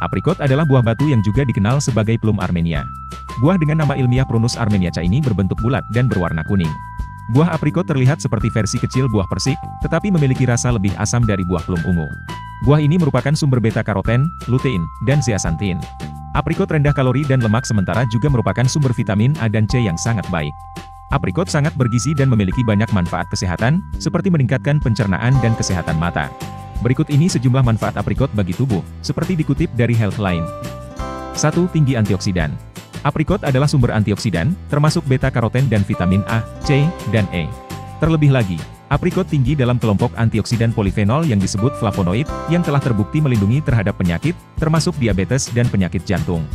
Aprikot adalah buah batu yang juga dikenal sebagai plum Armenia. Buah dengan nama ilmiah Prunus armeniaca ini berbentuk bulat dan berwarna kuning. Buah aprikot terlihat seperti versi kecil buah persik, tetapi memiliki rasa lebih asam dari buah plum ungu. Buah ini merupakan sumber beta-karoten, lutein, dan zeaxanthin. Aprikot rendah kalori dan lemak sementara juga merupakan sumber vitamin A dan C yang sangat baik. Aprikot sangat bergizi dan memiliki banyak manfaat kesehatan, seperti meningkatkan pencernaan dan kesehatan mata. Berikut ini sejumlah manfaat aprikot bagi tubuh, seperti dikutip dari Healthline. 1. Tinggi antioksidan. Aprikot adalah sumber antioksidan, termasuk beta-karoten dan vitamin A, C, dan E. Terlebih lagi, aprikot tinggi dalam kelompok antioksidan polifenol yang disebut flavonoid, yang telah terbukti melindungi terhadap penyakit, termasuk diabetes dan penyakit jantung.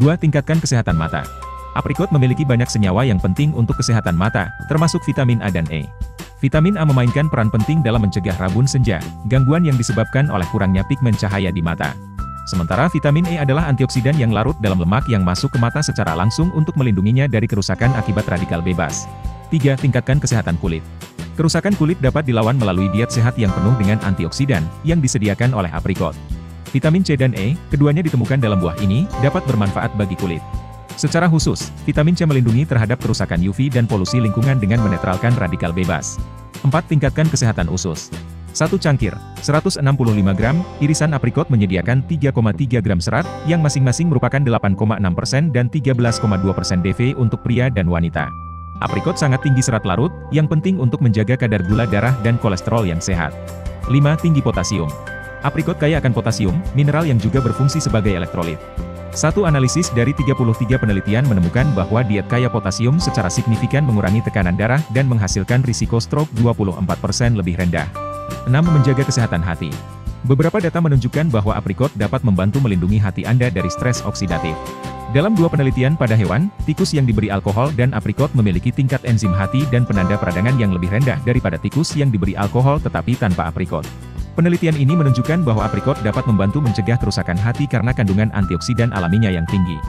2. Tingkatkan kesehatan mata. Aprikot memiliki banyak senyawa yang penting untuk kesehatan mata, termasuk vitamin A dan E. Vitamin A memainkan peran penting dalam mencegah rabun senja, gangguan yang disebabkan oleh kurangnya pigmen cahaya di mata. Sementara vitamin E adalah antioksidan yang larut dalam lemak yang masuk ke mata secara langsung untuk melindunginya dari kerusakan akibat radikal bebas. 3. Tingkatkan kesehatan kulit. Kerusakan kulit dapat dilawan melalui diet sehat yang penuh dengan antioksidan, yang disediakan oleh aprikot. Vitamin C dan E, keduanya ditemukan dalam buah ini, dapat bermanfaat bagi kulit. Secara khusus, vitamin C melindungi terhadap kerusakan UV dan polusi lingkungan dengan menetralkan radikal bebas. 4. Tingkatkan kesehatan usus. Satu cangkir, 165 gram, irisan aprikot menyediakan 3,3 gram serat, yang masing-masing merupakan 8,6% dan 13,2% DV untuk pria dan wanita. Aprikot sangat tinggi serat larut, yang penting untuk menjaga kadar gula darah dan kolesterol yang sehat. 5. Tinggi potasium. Aprikot kaya akan potasium, mineral yang juga berfungsi sebagai elektrolit. Satu analisis dari 33 penelitian menemukan bahwa diet kaya potasium secara signifikan mengurangi tekanan darah dan menghasilkan risiko stroke 24% lebih rendah. 6. Menjaga kesehatan hati. Beberapa data menunjukkan bahwa aprikot dapat membantu melindungi hati Anda dari stres oksidatif. Dalam 2 penelitian pada hewan, tikus yang diberi alkohol dan aprikot memiliki tingkat enzim hati dan penanda peradangan yang lebih rendah daripada tikus yang diberi alkohol tetapi tanpa aprikot. Penelitian ini menunjukkan bahwa aprikot dapat membantu mencegah kerusakan hati karena kandungan antioksidan alaminya yang tinggi.